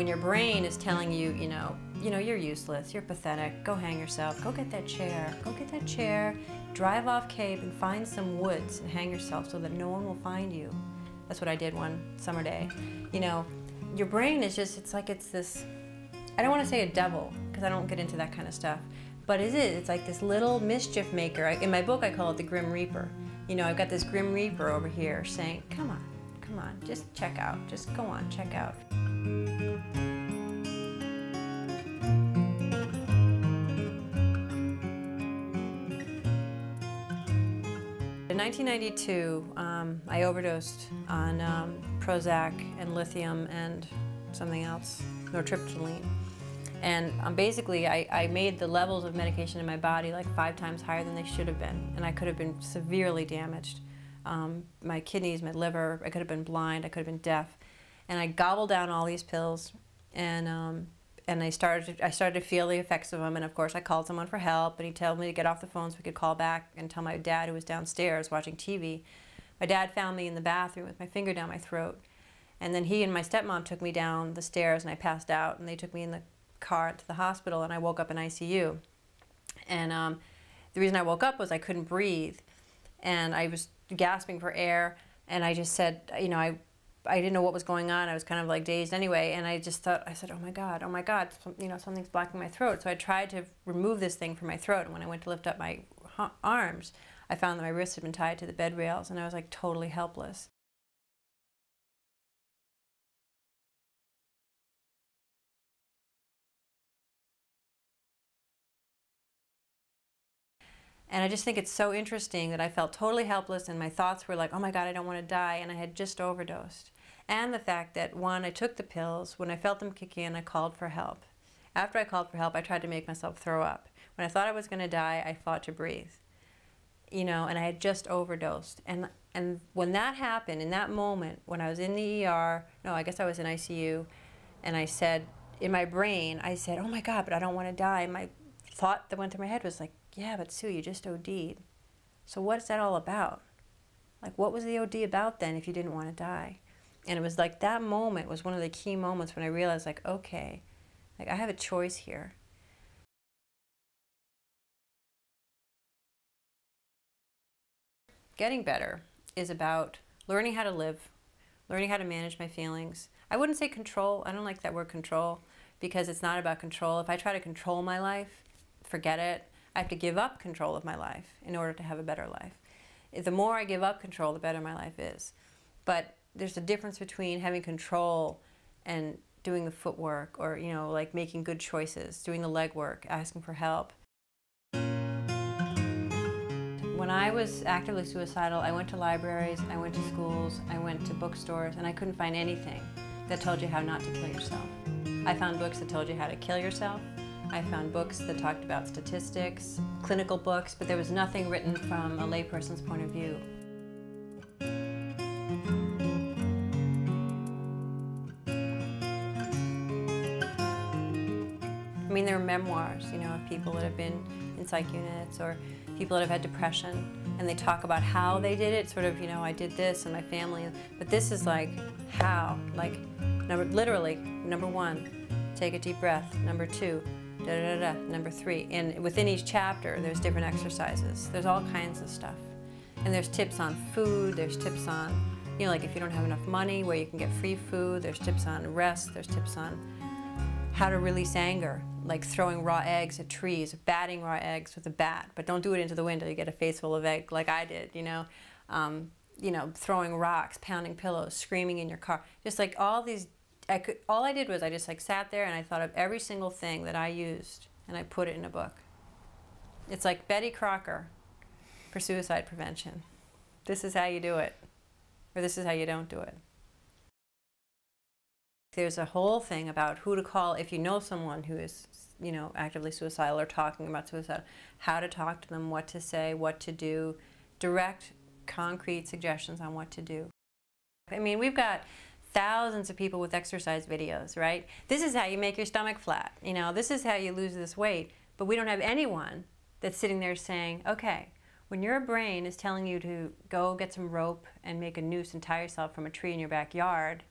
when your brain is telling you, you're useless, you're pathetic, go hang yourself, go get that chair, drive off Cape and find some woods and hang yourself so that no one will find you. That's what I did one summer day. You know, your brain is just, it's like it's this, I don't want to say a devil, because I don't get into that kind of stuff, but it is, it's like this little mischief maker. In my book I call it the Grim Reaper. You know, I've got this Grim Reaper over here saying, come on, just check out, just go on, check out. In 1992, I overdosed on Prozac and lithium and something else, nortriptyline. And basically, I made the levels of medication in my body like 5 times higher than they should have been, and I could have been severely damaged. My kidneys, my liver, I could have been blind, I could have been deaf. And I gobbled down all these pills, and I started to feel the effects of them, and of course I called someone for help, and he told me to get off the phone so we could call back and tell my dad, who was downstairs watching TV. My dad found me in the bathroom with my finger down my throat, and then he and my stepmom took me down the stairs, and I passed out, and they took me in the car to the hospital, and I woke up in ICU. And the reason I woke up was I couldn't breathe, and I was gasping for air, and I just said, I didn't know what was going on. I was kind of like dazed anyway, and I just thought, I said, oh my God, something's blocking my throat. So I tried to remove this thing from my throat, and when I went to lift up my arms, I found that my wrists had been tied to the bed rails, and I was like totally helpless. And I just think it's so interesting that I felt totally helpless, and my thoughts were like, oh my God, I don't want to die, and I had just overdosed. And the fact that, one, I took the pills. When I felt them kick in, I called for help. After I called for help, I tried to make myself throw up. When I thought I was going to die, I fought to breathe. And I had just overdosed. And when that happened, in that moment, when I was in the ER, no, I guess I was in ICU, and I said, in my brain, I said, oh my God, but I don't want to die. My thought that went through my head was like, yeah, but Sue, you just OD'd. So what's that all about? Like, what was the OD about then if you didn't want to die? And it was like that moment was one of the key moments when I realized, like, okay, like I have a choice here. Getting better is about learning how to live, learning how to manage my feelings. I wouldn't say control. I don't like that word control, because it's not about control. If I try to control my life, forget it. I have to give up control of my life in order to have a better life. The more I give up control, the better my life is. But there's a difference between having control and doing the footwork, or, like making good choices, doing the legwork, asking for help. When I was actively suicidal, I went to libraries, I went to schools, I went to bookstores, and I couldn't find anything that told you how not to kill yourself. I found books that told you how to kill yourself. I found books that talked about statistics, clinical books, but there was nothing written from a layperson's point of view. I mean, there are memoirs, of people that have been in psych units or people that have had depression, and they talk about how they did it, sort of, I did this and my family, but this is like how, like, literally, number 1, take a deep breath, number 2, number 3, and within each chapter there's different exercises. There's all kinds of stuff, and there's tips on food. There's tips on, like if you don't have enough money, where you can get free food. There's tips on rest. There's tips on how to release anger, like throwing raw eggs at trees, batting raw eggs with a bat, but don't do it into the window. You get a face full of egg, like I did. Throwing rocks, pounding pillows, screaming in your car, just like all these. All I did was I just like sat there and I thought of every single thing that I used, and I put it in a book. It's like Betty Crocker for suicide prevention. This is how you do it, or this is how you don't do it. There's a whole thing about who to call if you know someone who is, actively suicidal or talking about suicide, how to talk to them, what to say, what to do, direct, concrete suggestions on what to do. I mean, we've got thousands of people with exercise videos, right? This is how you make your stomach flat, this is how you lose this weight. But we don't have anyone that's sitting there saying, okay, when your brain is telling you to go get some rope and make a noose and tie yourself from a tree in your backyard,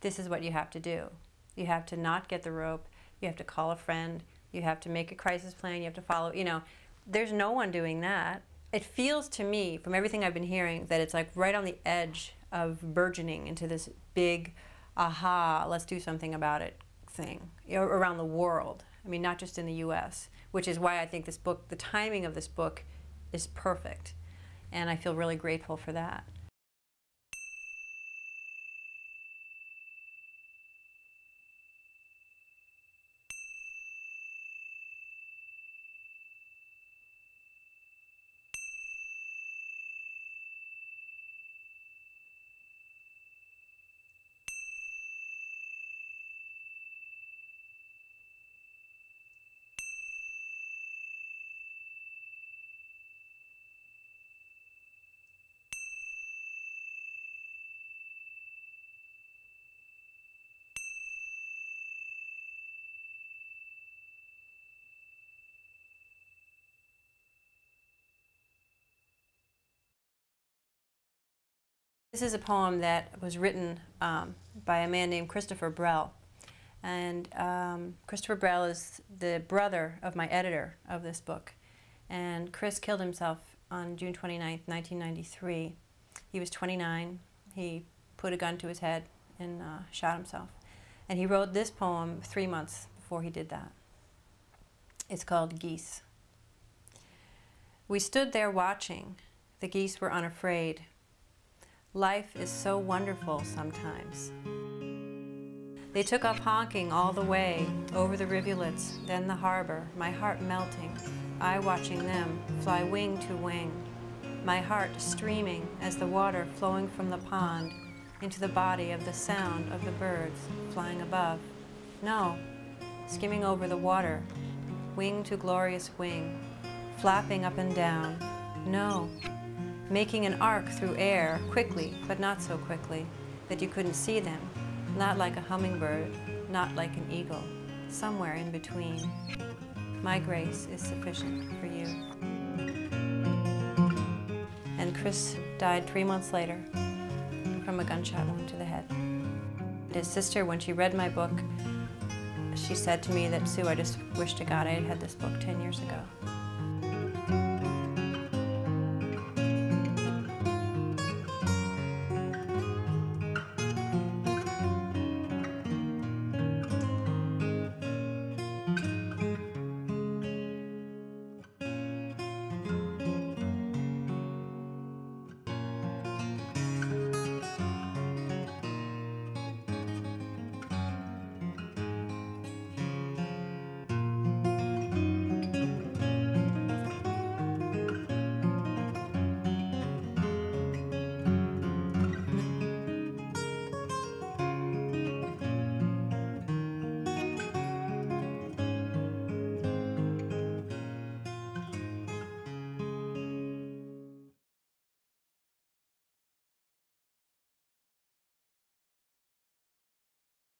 this is what you have to do. You have to not get the rope. You have to call a friend. You have to make a crisis plan. You have to follow, you know. There's no one doing that. It feels to me, from everything I've been hearing, that it's like right on the edge of burgeoning into this big, aha, let's do something about it thing around the world. I mean, not just in the US, which is why I think this book, the timing of this book is perfect. And I feel really grateful for that. This is a poem that was written by a man named Christopher Brell. And Christopher Brell is the brother of my editor of this book. And Chris killed himself on June 29, 1993. He was 29. He put a gun to his head and shot himself. And he wrote this poem 3 months before he did that. It's called Geese. We stood there watching. The geese were unafraid. Life is so wonderful sometimes. They took off honking all the way, over the rivulets, then the harbor, my heart melting, I watching them fly wing to wing, my heart streaming as the water flowing from the pond into the body of the sound of the birds flying above. No, skimming over the water, wing to glorious wing, flapping up and down. No. Making an arc through air, quickly, but not so quickly, that you couldn't see them, not like a hummingbird, not like an eagle, somewhere in between. My grace is sufficient for you. And Chris died 3 months later from a gunshot wound to the head. His sister, when she read my book, she said to me that, Sue, I just wish to God I had had this book 10 years ago.